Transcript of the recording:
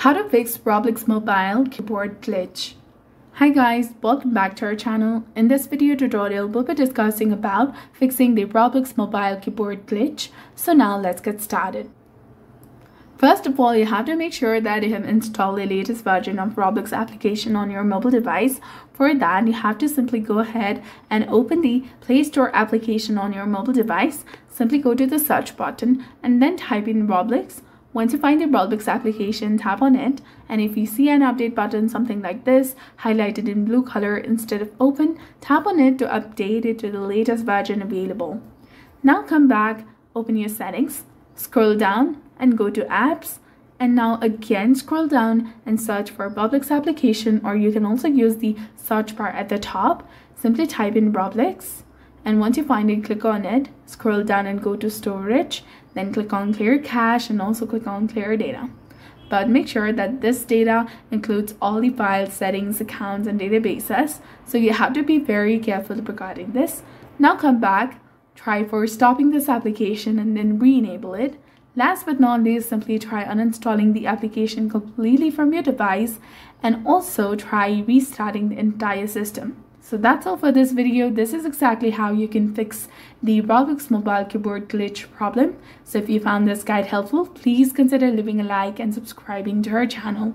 How to fix Roblox mobile keyboard glitch. Hi guys, welcome back to our channel. In this video tutorial, we'll be discussing about fixing the Roblox mobile keyboard glitch. So now let's get started. First of all, you have to make sure that you have installed the latest version of Roblox application on your mobile device. For that, you have to simply go ahead and open the Play Store application on your mobile device. Simply go to the search button and then type in Roblox. Once you find the Roblox application, tap on it, and if you see an update button, something like this, highlighted in blue color instead of open, tap on it to update it to the latest version available. Now come back, open your settings, scroll down and go to apps, and now again scroll down and search for Roblox application, or you can also use the search bar at the top. Simply type in Roblox, and once you find it, click on it, scroll down and go to storage. Then click on clear cache and also click on clear data. But make sure that this data includes all the files, settings, accounts and databases. So you have to be very careful regarding this. Now come back, try for stopping this application and then re-enable it. Last but not least, simply try uninstalling the application completely from your device and also try restarting the entire system. So that's all for this video. This is exactly how you can fix the Roblox mobile keyboard glitch problem. So if you found this guide helpful, please consider leaving a like and subscribing to our channel.